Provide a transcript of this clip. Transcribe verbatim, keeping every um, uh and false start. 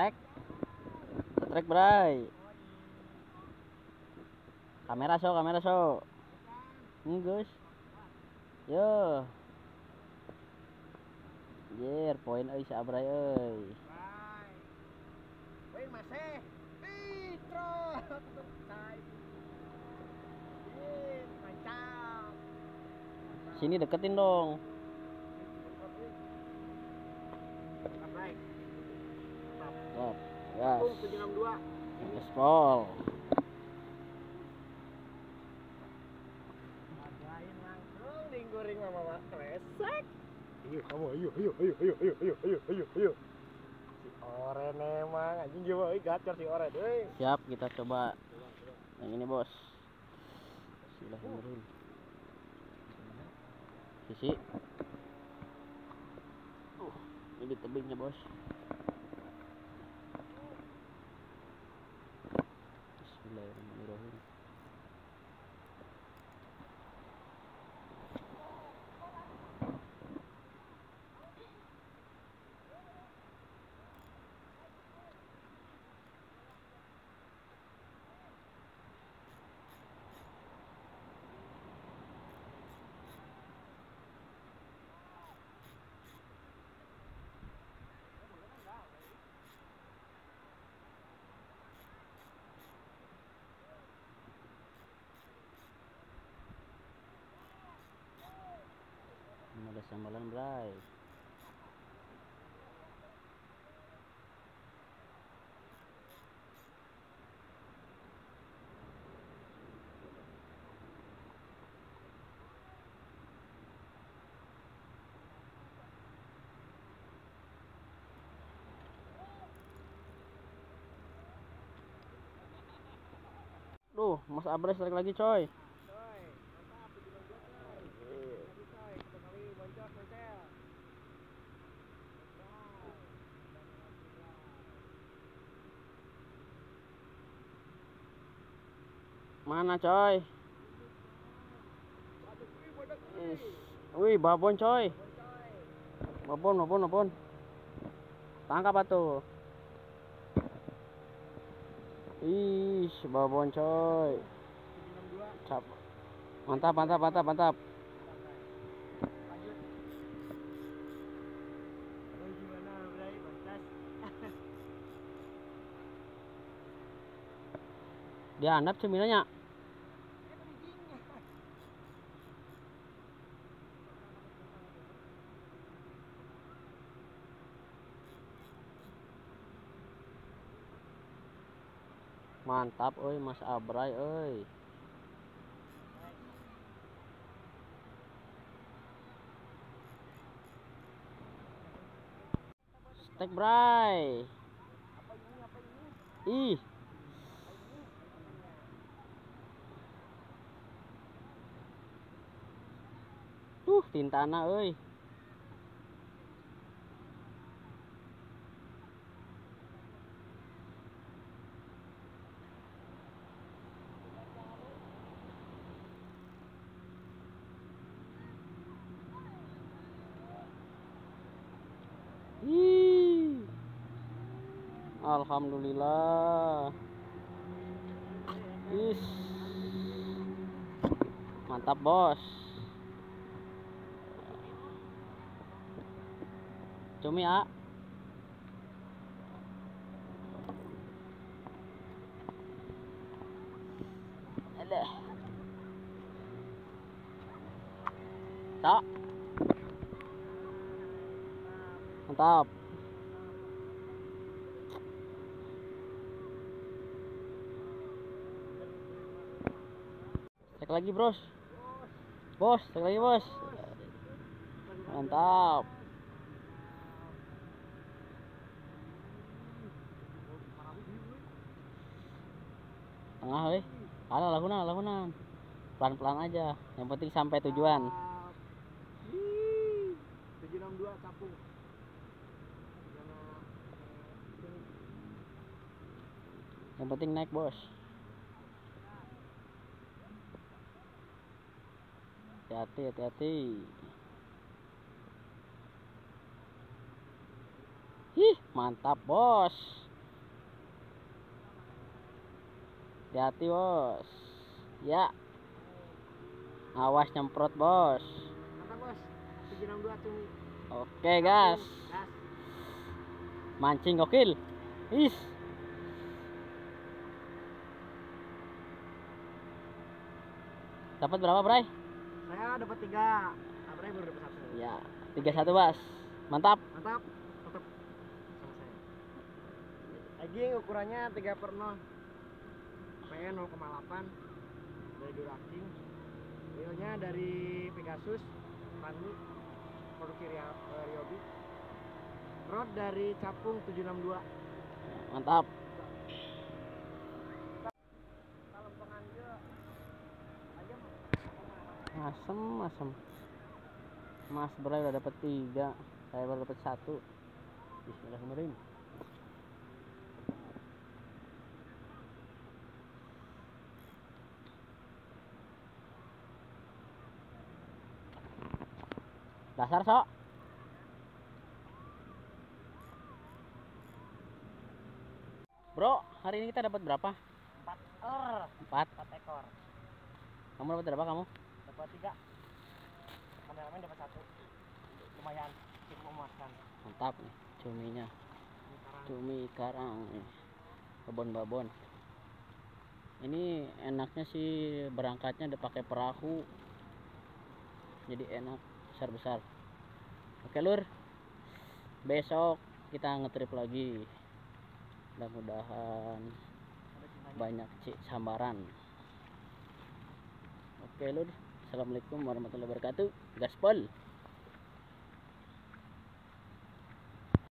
Setrek. Setrek bray. Kamera so, kamera so. Nih guys. Yo. Yer, poin euy si Abray euy. Poin masih. Intro. Sini deketin dong. Yes. Gaspol. Lain langsung dinggoring sama Mas Kresek. Ayo kamu, ayo ayo ayo ayo ayo ayo ayo ayo ayo. Si Oren emang anjing jiwa euy, gacor si Oren euy. Siap, kita coba. Yang ini, Bos. Bismillahirrahmanirrahim. Sisi. Uh, ini tebingnya, Bos. Sambalan bray. Duh, Mas Abres tarik lagi coy. Mana coy? Yes. Wih, babon coy. Babon, babon, babon. Tangkap atuh. Ih, babon coy. Cap. Mantap, mantap, mantap, mantap. Dia anap cemilanya. Mantap oi Mas Abray oi. Stek bray. Apa ini apa ini? Ih. Uh, tintana oi. Alhamdulillah. Is. Mantap, Bos. Cumi ya. Alah. Tak. Mantap. Cek lagi bros, bos, cek lagi bos, mantap. Tengah weh, ada lakunan, lakunan, pelan-pelan aja, yang penting sampai tujuan. tujuh enam dua kapung. Yang penting naik bos. Hati-hati, hati-hati. Hih, mantap bos. Hati-hati bos. Ya. Awas nyemprot bos. Mantap bos. tujuh enam dua cumi. Oke gas. Gas. Mancing gokil. Is. Dapat berapa, Bray? Saya dapat tiga. Bray baru dapat satu. Ya, tiga satu bos. Mantap. Mantap. Mantap. Lagi ukurannya tiga per nol. P N nol koma delapan dari Duraking, wheelnya dari Pegasus, Pandu, produksi Ryobi, rod dari Capung tujuh enam dua. Mantap. Asem, asem. Mas Bray udah dapat tiga, saya baru dapat satu. Bismillahirrahmanirrahim. Dasar sok. Bro, hari ini kita dapat berapa? empat ekor. empat ekor. Kamu dapat berapa kamu? Dapat tiga. Kameramen dapat satu. Lumayan, cukup memuaskan. Mantap nih cuminya. Cumi karang nih. Babon-babon. Ini enaknya sih berangkatnya udah pakai perahu. Jadi enak. Besar-besar. Oke lur, besok kita ngetrip lagi, mudah-mudahan banyak cik sambaran. Oke lur, assalamualaikum warahmatullahi wabarakatuh. Gaspol.